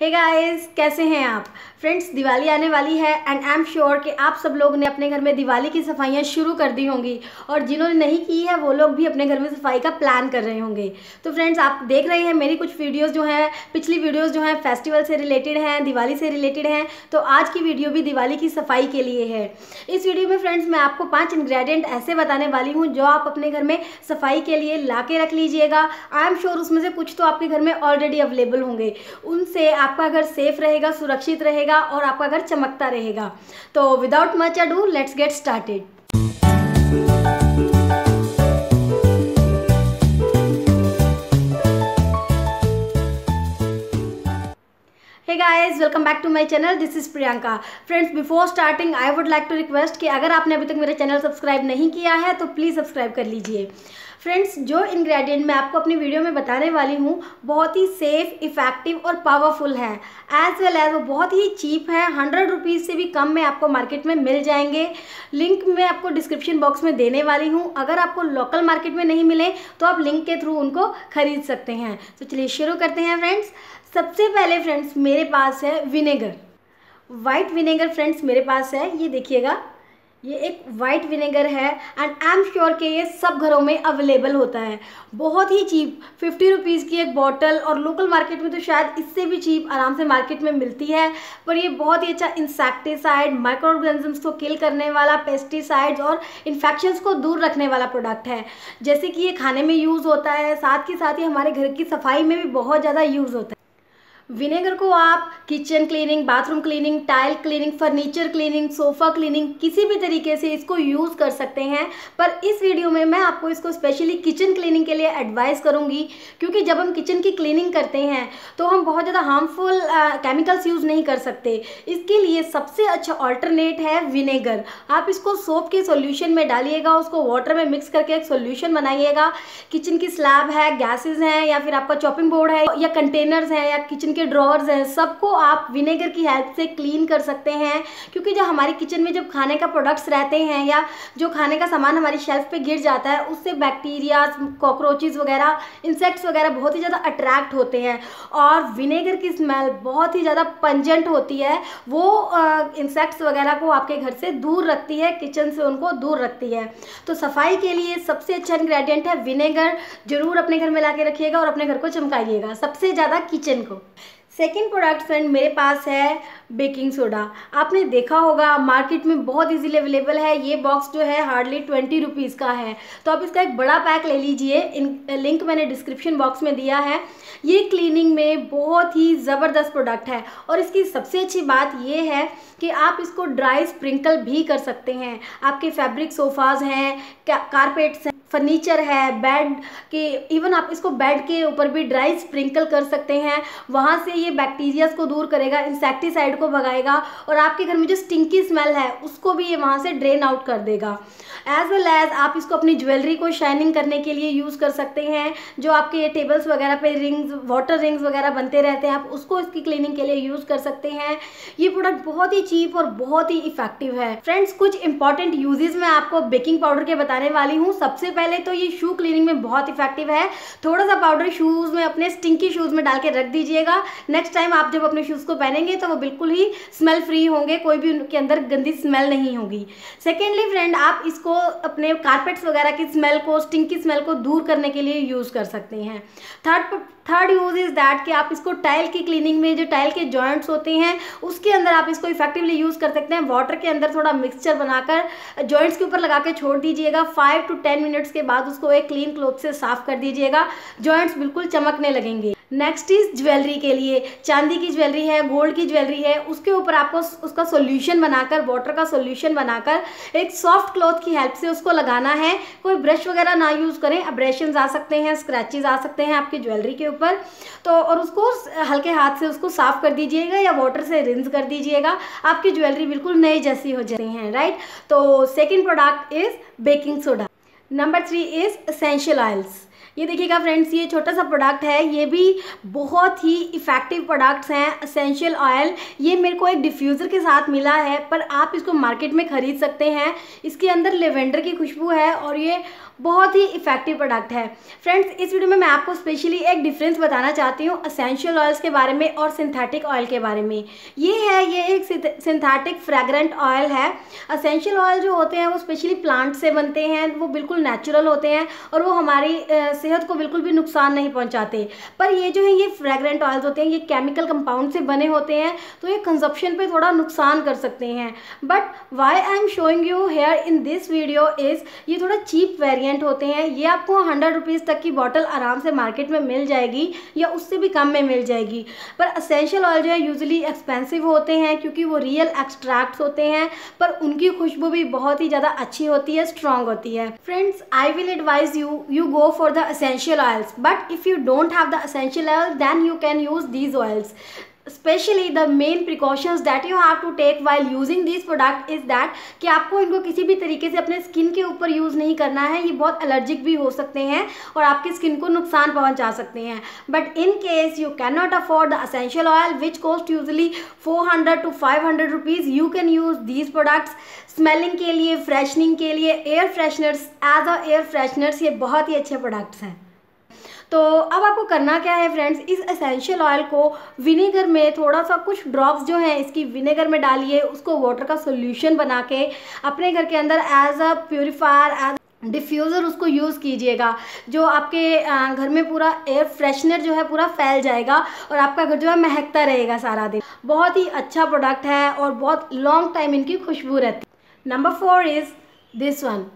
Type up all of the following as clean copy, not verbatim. Hey guys, कैसे हैं आप फ्रेंड्स। दिवाली आने वाली है एंड आई एम श्योर कि आप सब लोग ने अपने घर में दिवाली की सफाइयाँ शुरू कर दी होंगी और जिन्होंने नहीं की है वो लोग भी अपने घर में सफाई का प्लान कर रहे होंगे। तो फ्रेंड्स, आप देख रहे हैं मेरी कुछ वीडियोस जो हैं, पिछली वीडियोस जो हैं फेस्टिवल से रिलेटेड हैं, दिवाली से रिलेटेड हैं। तो आज की वीडियो भी दिवाली की सफाई के लिए है। इस वीडियो में फ्रेंड्स मैं आपको 5 इन्ग्रेडियंट ऐसे बताने वाली हूँ जो आप अपने घर में सफाई के लिए ला के रख लीजिएगा। आई एम श्योर उसमें से कुछ तो आपके घर में ऑलरेडी अवेलेबल होंगे, उनसे आपका घर सेफ रहेगा, सुरक्षित रहेगा और आपका घर चमकता रहेगा। तो without much ado let's get started. Hey guys, welcome back to my channel, this is Priyanka. Friends, before starting I would like to request कि अगर आपने अभी तक मेरा चैनल सब्सक्राइब नहीं किया है तो प्लीज़ सब्सक्राइब कर लीजिए। फ्रेंड्स, जो इंग्रेडिएंट मैं आपको अपनी वीडियो में बताने वाली हूँ बहुत ही सेफ़, इफ़ेक्टिव और पावरफुल है, एज़ वेल एज़ वो बहुत ही चीप है। 100 रुपीज़ से भी कम में आपको मार्केट में मिल जाएंगे। लिंक मैं आपको डिस्क्रिप्शन बॉक्स में देने वाली हूँ। अगर आपको लोकल मार्केट में नहीं मिले तो आप लिंक के थ्रू उनको खरीद सकते हैं। तो चलिए शुरू करते हैं फ्रेंड्स। सबसे पहले फ्रेंड्स मेरे पास है विनेगर, वाइट विनेगर। फ्रेंड्स मेरे पास है, ये देखिएगा, ये एक वाइट विनेगर है एंड आई एम श्योर कि ये सब घरों में अवेलेबल होता है। बहुत ही चीप 50 रुपीज़ की एक बॉटल, और लोकल मार्केट में तो शायद इससे भी चीप आराम से मार्केट में मिलती है। पर ये बहुत ही अच्छा इंसेक्टिसाइड, माइक्रो ऑर्गेनिजम्स को किल करने वाला, पेस्टिसाइड्स और इन्फेक्शंस को दूर रखने वाला प्रोडक्ट है। जैसे कि ये खाने में यूज़ होता है, साथ ही हमारे घर की सफाई में भी बहुत ज़्यादा यूज़ होता है। विनेगर को आप kitchen cleaning, bathroom cleaning, tile cleaning, furniture cleaning, sofa cleaning, किसी भी तरीके से इसको यूज़ कर सकते हैं। पर इस वीडियो में मैं आपको इसको स्पेशली किचन क्लीनिंग के लिए एडवाइस करूँगी, क्योंकि जब हम किचन की क्लीनिंग करते हैं तो हम बहुत ज़्यादा हार्मफुल केमिकल्स यूज़ नहीं कर सकते। इसके लिए सबसे अच्छा ऑल्टरनेट है विनेगर। आप इसको सोप के सोल्यूशन में डालिएगा, उसको वाटर में मिक्स करके एक सोल्यूशन बनाइएगा। किचन की स्लैब है, गैसेज हैं, या फिर आपका चॉपिंग बोर्ड है, या कंटेनर्स हैं, या किचन के ड्रॉवर्स हैं, सबको आप विनेगर की हेल्प से क्लीन कर सकते हैं। क्योंकि जब हमारे किचन में जब खाने का प्रोडक्ट्स रहते हैं या जो खाने का सामान हमारी शेल्फ पे गिर जाता है, उससे बैक्टीरिया, कॉकरोचेस वगैरह, इंसेक्ट्स वगैरह बहुत ही ज़्यादा अट्रैक्ट होते हैं। और विनेगर की स्मेल बहुत ही ज़्यादा पंजेंट होती है, वो इंसेक्ट्स वगैरह को आपके घर से दूर रखती है, किचन से उनको दूर रखती है। तो सफाई के लिए सबसे अच्छा इन्ग्रेडियंट है विनेगर। ज़रूर अपने घर में ला के रखिएगा और अपने घर को चमकाइएगा, सबसे ज़्यादा किचन को। सेकेंड प्रोडक्ट फ्रेंड मेरे पास है बेकिंग सोडा। आपने देखा होगा मार्केट में बहुत इजीली अवेलेबल है। ये बॉक्स जो है हार्डली 20 रुपीज़ का है, तो आप इसका एक बड़ा पैक ले लीजिए। लिंक मैंने डिस्क्रिप्शन बॉक्स में दिया है। ये क्लीनिंग में बहुत ही ज़बरदस्त प्रोडक्ट है, और इसकी सबसे अच्छी बात ये है कि आप इसको ड्राई स्प्रिंकल भी कर सकते हैं। आपके फैब्रिक सोफ़ाज़ हैं, कारपेट्स हैं, फर्नीचर है, बेड के, इवन आप इसको बेड के ऊपर भी ड्राई स्प्रिंकल कर सकते हैं। वहाँ से ये बैक्टीरियाज को दूर करेगा, इंसेक्टिसाइड को भगाएगा, और आपके घर में जो स्टिंकी स्मेल है उसको भी ये वहाँ से ड्रेन आउट कर देगा। एज वेल एज आप इसको अपनी ज्वेलरी को शाइनिंग करने के लिए यूज़ कर सकते हैं। जो आपके टेबल्स वगैरह पे रिंग्स, वाटर रिंग्स वगैरह बनते रहते हैं, आप उसको इसकी क्लीनिंग के लिए यूज़ कर सकते हैं। ये प्रोडक्ट बहुत ही चीप और बहुत ही इफेक्टिव है। फ्रेंड्स, कुछ इंपॉर्टेंट यूजेज़ मैं आपको बेकिंग पाउडर के बताने वाली हूँ। सबसे पहले तो ये शू क्लीनिंग में बहुत इफेक्टिव है। थोड़ा सा पाउडर शूज़ में, अपने स्टिंकी शूज़ में डाल के रख दीजिएगा। नेक्स्ट टाइम आप जब अपने शूज़ को पहनेंगे तो वो बिल्कुल ही स्मेल फ्री होंगे, कोई भी उनके अंदर गंदी स्मेल नहीं होगी। सेकेंडली फ्रेंड, आप इसको अपने कारपेट्स वगैरह की स्मेल को, स्टिंकी स्मेल को दूर करने के लिए यूज़ कर सकते हैं। थर्ड यूज़ इज़ दैट कि आप इसको टाइल की क्लीनिंग में, जो टाइल के जॉइंट्स होते हैं उसके अंदर आप इसको इफेक्टिवली यूज़ कर सकते हैं। वाटर के अंदर थोड़ा मिक्सचर बनाकर जॉइंट्स के ऊपर लगा के छोड़ दीजिएगा। 5 to 10 मिनट्स के बाद उसको एक क्लीन क्लॉथ से साफ़ कर दीजिएगा, जॉइंट्स बिल्कुल चमकने लगेंगे। नेक्स्ट इज़ ज्वेलरी के लिए। चांदी की ज्वेलरी है, गोल्ड की ज्वेलरी है, उसके ऊपर आपको उसका सोल्यूशन बनाकर, वाटर का सोल्यूशन बनाकर एक सॉफ्ट क्लॉथ की हेल्प से उसको लगाना है। कोई ब्रश वगैरह ना यूज़ करें, एब्रेशंस आ सकते हैं, स्क्रैचेस आ सकते हैं आपकी ज्वेलरी के ऊपर, तो और उसको हल्के हाथ से उसको साफ़ कर दीजिएगा या वाटर से रिंस कर दीजिएगा। आपकी ज्वेलरी बिल्कुल नई जैसी हो जाती हैं, राइट। तो second product is baking soda. Number 3 is essential oils. ये देखिएगा फ्रेंड्स, ये छोटा सा प्रोडक्ट है, ये भी बहुत ही इफ़ेक्टिव प्रोडक्ट्स हैं। एसेंशियल ऑयल, ये मेरे को एक डिफ्यूज़र के साथ मिला है, पर आप इसको मार्केट में ख़रीद सकते हैं। इसके अंदर लेवेंडर की खुशबू है और ये बहुत ही इफेक्टिव प्रोडक्ट है। फ्रेंड्स, इस वीडियो में मैं आपको स्पेशली एक डिफरेंस बताना चाहती हूँ एसेंशियल ऑयल्स के बारे में और सिंथेटिक ऑयल के बारे में। ये एक सिंथेटिक फ्रेगरेंट ऑयल है। एसेंशियल ऑयल जो होते हैं वो स्पेशली प्लांट से बनते हैं, वो बिल्कुल नेचुरल होते हैं और वो हमारी सेहत को बिल्कुल भी नुकसान नहीं पहुँचाते। पर ये जो है ये फ्रेगरेंट ऑयल्स होते हैं, ये केमिकल कंपाउंड से बने होते हैं, तो ये कंजप्शन पे थोड़ा नुकसान कर सकते हैं। But why I am showing you here in this video is ये थोड़ा चीप वेरिएंट होते हैं। ये आपको 100 रुपीज़ तक की बॉटल आराम से मार्केट में मिल जाएगी या उससे भी कम में मिल जाएगी। पर एसेंशियल ऑयल जो है यूजली एक्सपेंसिव होते हैं क्योंकि वो रियल एक्सट्रैक्ट्स होते हैं, पर उनकी खुशबू भी बहुत ही ज़्यादा अच्छी होती है, स्ट्रॉन्ग होती है। Friends, I will advise you go for the essential oils, but if you don't have the essential oil then you can use these oils. Specially the main precautions that you have to take while using this product is that कि आपको इनको किसी भी तरीके से अपने skin के ऊपर यूज़ नहीं करना है। ये बहुत एलर्जिक भी हो सकते हैं और आपकी स्किन को नुकसान पहुंचा सकते हैं। But in case you can not afford the essential oil which cost usually 400 to 500 rupees, you can use these products. Smelling के लिए, फ्रेशनिंग के लिए, air fresheners as a air fresheners ये बहुत ही अच्छे प्रोडक्ट्स हैं। तो अब आपको करना क्या है फ्रेंड्स, इस एसेंशियल ऑयल को विनेगर में थोड़ा सा कुछ ड्रॉप्स जो हैं इसकी विनेगर में डालिए, उसको वाटर का सॉल्यूशन बना के अपने घर के अंदर as a purifier, as diffuser उसको यूज़ कीजिएगा। जो आपके घर में पूरा एयर फ्रेशनर जो है पूरा फैल जाएगा और आपका घर जो है महकता रहेगा सारा दिन। बहुत ही अच्छा प्रोडक्ट है और बहुत लॉन्ग टाइम इनकी खुशबू रहती है। Number 4 is this one,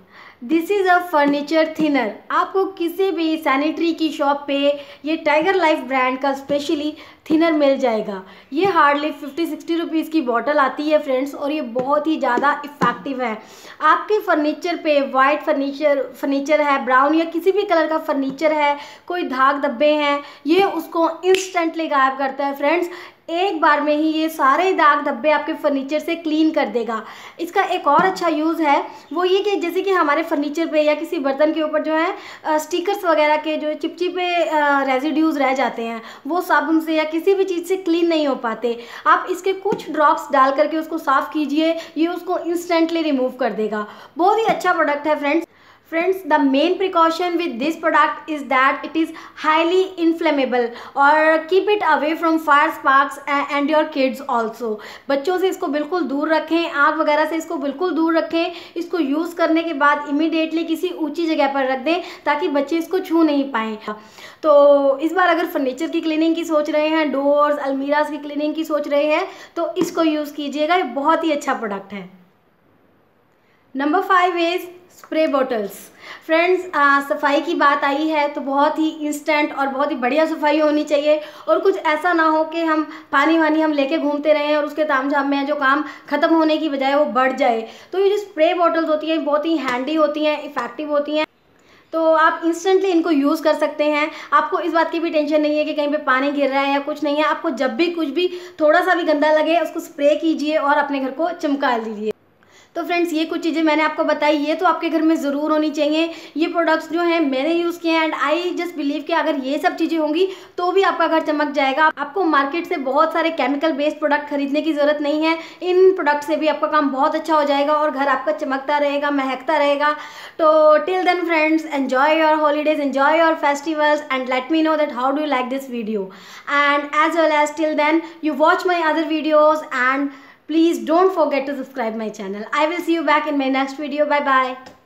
this is a furniture thinner. आपको किसी भी सैनिटरी की शॉप पे ये टाइगर लाइफ ब्रांड का स्पेशली थिनर मिल जाएगा। ये हार्डली 50-60 रुपीज़ की बॉटल आती है फ्रेंड्स, और ये बहुत ही ज़्यादा इफ़ेक्टिव है। आपके फर्नीचर पे वाइट फर्नीचर है, ब्राउन या किसी भी कलर का फर्नीचर है, कोई दाग धब्बे हैं, ये उसको इंस्टेंटली गायब करता है फ्रेंड्स। एक बार में ही ये सारे दाग धब्बे आपके फर्नीचर से क्लीन कर देगा। इसका एक और अच्छा यूज़ है वो ये कि जैसे कि हमारे फर्नीचर पे या किसी बर्तन के ऊपर जो है स्टिकर्स वगैरह के जो चिपचिपे रेजिड्यूज़ रह जाते हैं, वो साबुन से या किसी भी चीज़ से क्लीन नहीं हो पाते। आप इसके कुछ ड्रॉप्स डाल करके उसको साफ़ कीजिए, ये उसको इंस्टेंटली रिमूव कर देगा। बहुत ही अच्छा प्रोडक्ट है friends. The main precaution with this product is that it is highly inflammable और keep it away from fire sparks and your kids also. बच्चों से इसको बिल्कुल दूर रखें, आग वगैरह से इसको बिल्कुल दूर रखें। इसको यूज़ करने के बाद इमीडिएटली किसी ऊंची जगह पर रख दें ताकि बच्चे इसको छू नहीं पाएँ। तो इस बार अगर फर्नीचर की क्लीनिंग की सोच रहे हैं, डोर्स अलमीराज की क्लीनिंग की सोच रहे हैं, तो इसको यूज़ कीजिएगा, ये बहुत ही अच्छा प्रोडक्ट है। Number 5 is spray bottles. Friends, सफाई की बात आई है तो बहुत ही इंस्टेंट और बहुत ही बढ़िया सफाई होनी चाहिए, और कुछ ऐसा ना हो कि हम पानी लेके घूमते रहें और उसके तामझाम में जो काम ख़त्म होने की बजाय वो बढ़ जाए। तो ये जो स्प्रे बॉटल्स होती हैं बहुत ही हैंडी होती हैं, इफ़ेक्टिव होती हैं, तो आप इंस्टेंटली इनको यूज़ कर सकते हैं। आपको इस बात की भी टेंशन नहीं है कि कहीं पे पानी गिर रहा है या कुछ नहीं है। आपको जब भी कुछ भी थोड़ा सा भी गंदा लगे उसको स्प्रे कीजिए और अपने घर को चमका लीजिए। तो फ्रेंड्स, ये कुछ चीज़ें मैंने आपको बताई, ये तो आपके घर में ज़रूर होनी चाहिए। ये प्रोडक्ट्स जो हैं मैंने यूज़ किए हैं एंड आई जस्ट बिलीव कि अगर ये सब चीज़ें होंगी तो भी आपका घर चमक जाएगा। आपको मार्केट से बहुत सारे केमिकल बेस्ड प्रोडक्ट खरीदने की ज़रूरत नहीं है। इन प्रोडक्ट से भी आपका काम बहुत अच्छा हो जाएगा और घर आपका चमकता रहेगा, महकता रहेगा। तो till then friends, enjoy your holidays, enjoy your festivals and let me know that how do you like this video, and as well as till then you watch my other videos and please don't forget to subscribe my channel. I will see you back in my next video. Bye bye.